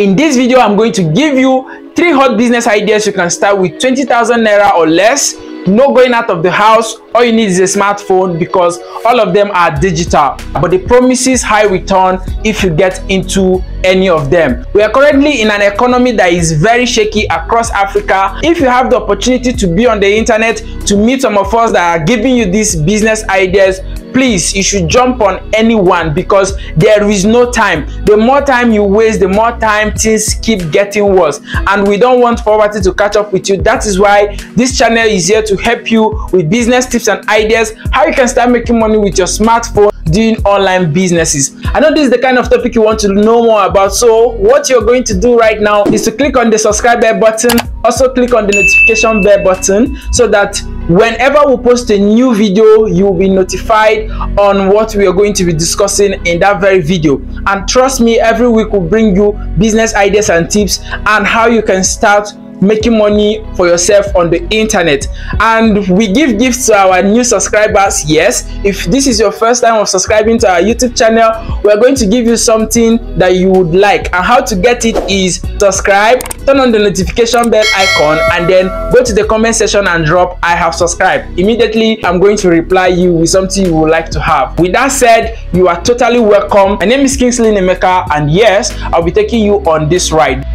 In this video, I'm going to give you 3 hot business ideas you can start with 20,000 naira or less. No going out of the house. All you need is a smartphone because all of them are digital, but it promises high return if you get into any of them. We are currently in an economy that is very shaky across Africa. If you have the opportunity to be on the internet to meet some of us that are giving you these business ideas, please, you should jump on anyone because there is no time. The more time you waste, the more time things keep getting worse, and we don't want poverty to catch up with you. That is why this channel is here to help you with business tips and ideas, how you can start making money with your smartphone doing online businesses. I know this is the kind of topic you want to know more about, so what you're going to do right now is to click on the subscribe button, also click on the notification bell button, so that whenever we post a new video, you'll be notified on what we are going to be discussing in that very video. And trust me, every week we'll bring you business ideas and tips and how you can start making money for yourself on the internet. And we give gifts to our new subscribers. Yes, if this is your first time of subscribing to our YouTube channel, we're going to give you something that you would like, and how to get it is subscribe, turn on the notification bell icon, and then go to the comment section and drop "I have subscribed." Immediately I'm going to reply you with something you would like to have. With that said, you are totally welcome. My name is Kingsley Nemeka, and yes, I'll be taking you on this ride.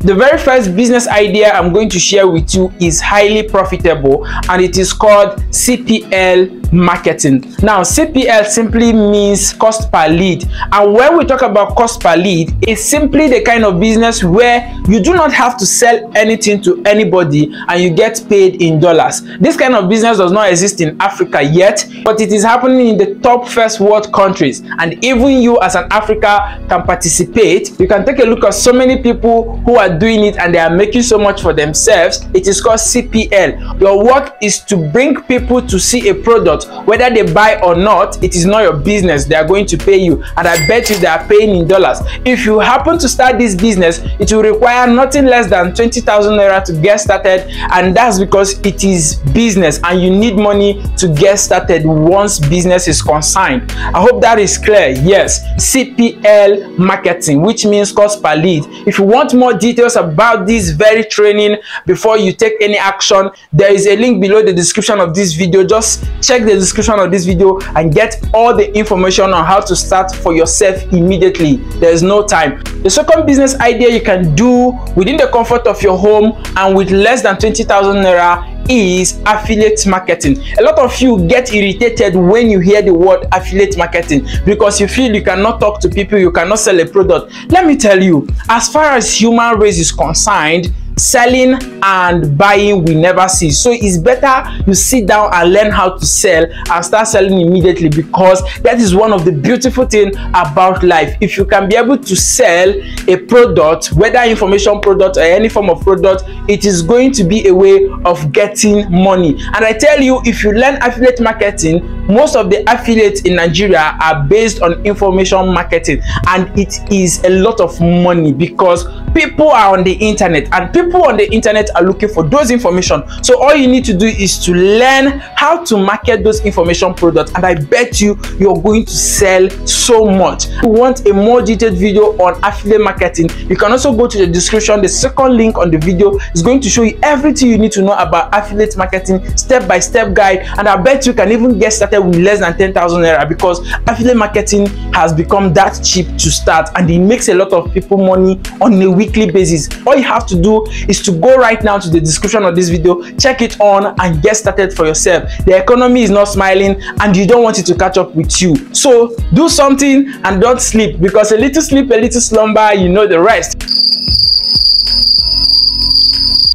The very first business idea I'm going to share with you is highly profitable, and it is called CPL marketing. Now, CPL simply means cost per lead, and when we talk about cost per lead, it's simply the kind of business where you do not have to sell anything to anybody and you get paid in dollars. This kind of business does not exist in Africa yet, but it is happening in the top first world countries, and even you as an Africa can participate. You can take a look at so many people who are doing it and they are making so much for themselves. It is called CPL. Your work is to bring people to see a product. Whether they buy or not, it is not your business. They are going to pay you, and I bet you they are paying in dollars. If you happen to start this business, it will require nothing less than 20,000 naira to get started, and that's because it is business and you need money to get started once business is consigned. I hope that is clear. Yes, CPL marketing, which means cost per lead. If you want more details about this very training before you take any action, there is a link below the description of this video. Just check the description of this video and get all the information on how to start for yourself immediately. There is no time. The second business idea you can do within the comfort of your home and with less than 20,000 naira is affiliate marketing. A lot of you get irritated when you hear the word affiliate marketing because you feel you cannot talk to people, you cannot sell a product. Let me tell you, as far as human race is concerned, selling and buying we never see. So it's better you sit down and learn how to sell and start selling immediately, because that is one of the beautiful things about life. If you can be able to sell a product, whether information product or any form of product, it is going to be a way of getting money. And I tell you, if you learn affiliate marketing, most of the affiliates in Nigeria are based on information marketing, and it is a lot of money because people are on the internet, and people on the internet are looking for those information. So all you need to do is to learn how to market those information products, and I bet you you're going to sell so much. If you want a more detailed video on affiliate marketing, you can also go to the description. The second link on the video is going to show you everything you need to know about affiliate marketing, step-by-step guide, and I bet you can even get started with less than 10,000 naira, because affiliate marketing has become that cheap to start, and it makes a lot of people money on a weekly basis. All you have to do is to go right now to the description of this video, check it on, and get started for yourself. The economy is not smiling and you don't want it to catch up with you, so do something and don't sleep, because a little sleep, a little slumber, you know the rest.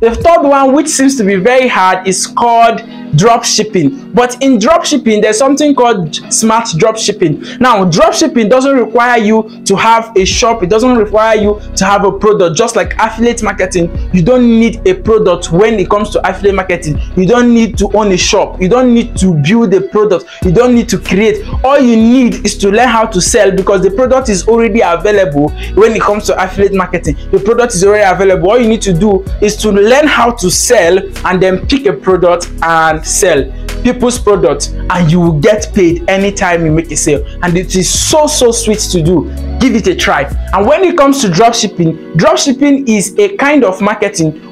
The third one, which seems to be very hard, is called drop shipping. But in drop shipping, there's something called smart drop shipping. Now, drop shipping doesn't require you to have a shop, it doesn't require you to have a product. Just like affiliate marketing, You don't need a product when it comes to affiliate marketing. You don't need to own a shop. You don't need to build a product. You don't need to create. All you need is to learn how to sell, because the product is already available. When it comes to affiliate marketing, the product is already available. All you need to do is to learn how to sell and then pick a product and sell people's product, and you will get paid anytime you make a sale. And it is so sweet to do. Give it a try. And when it comes to dropshipping, dropshipping is a kind of marketing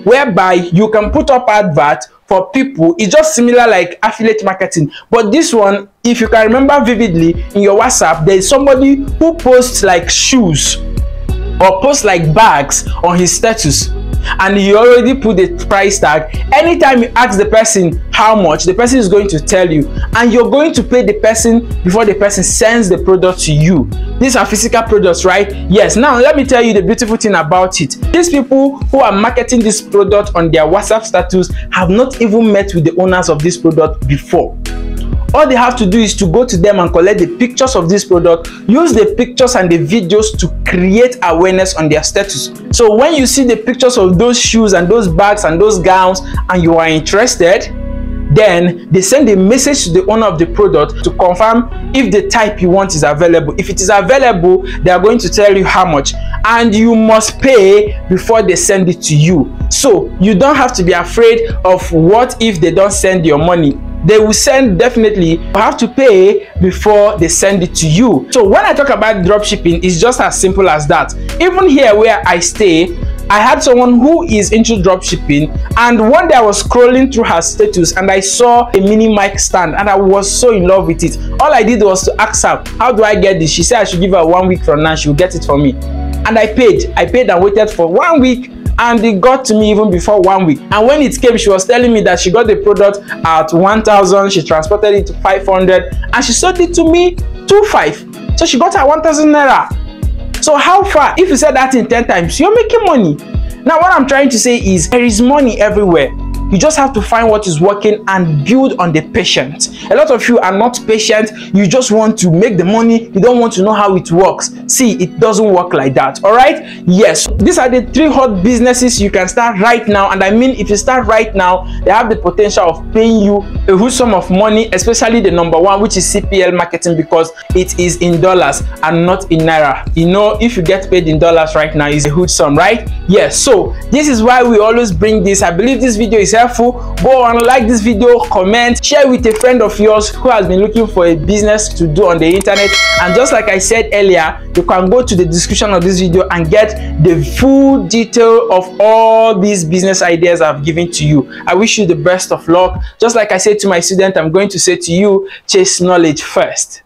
whereby you can put up adverts for people. It's just similar like affiliate marketing, but this one, if you can remember vividly, in your WhatsApp there is somebody who posts like shoes or posts like bags on his status, and you already put the price tag. Anytime you ask the person how much, the person is going to tell you, and you're going to pay the person before the person sends the product to you. These are physical products, right? Yes. Now let me tell you the beautiful thing about it. These people who are marketing this product on their WhatsApp status have not even met with the owners of this product before. All they have to do is to go to them and collect the pictures of this product, use the pictures and the videos to create awareness on their status. So when you see the pictures of those shoes and those bags and those gowns and you are interested, then they send a message to the owner of the product to confirm if the type you want is available. If it is available, they are going to tell you how much, and you must pay before they send it to you. So you don't have to be afraid of what if they don't send your money. They will send, definitely. You have to pay before they send it to you. So when I talk about dropshipping, it's just as simple as that. Even here where I stay, I had someone who is into dropshipping, and one day I was scrolling through her status and I saw a mini mic stand, and I was so in love with it. All I did was to ask her, how do I get this? She said I should give her 1 week from now, she'll get it for me. And I paid and waited for 1 week, and it got to me even before 1 week. And when it came, she was telling me that she got the product at 1,000, she transported it to 500, and she sold it to me 2,500. So she got her 1,000 naira. So how far? If you said that in 10 times, you're making money. Now what I'm trying to say is there is money everywhere. You just have to find what is working and build on the patient. A lot of you are not patient. You just want to make the money. You don't want to know how it works. See, it doesn't work like that. All right? Yes. These are the 3 hot businesses you can start right now. And I mean, if you start right now, they have the potential of paying you a huge sum of money, especially the number one, which is CPL marketing, because it is in dollars and not in naira. You know, if you get paid in dollars right now, it's a huge sum, right? Yes. So this is why we always bring this. I believe this video is helpful. Go and like this video, comment, share with a friend of yours who has been looking for a business to do on the internet. And just like I said earlier, you can go to the description of this video and get the full detail of all these business ideas I've given to you. I wish you the best of luck. Just like I said to my student, I'm going to say to you, chase knowledge first.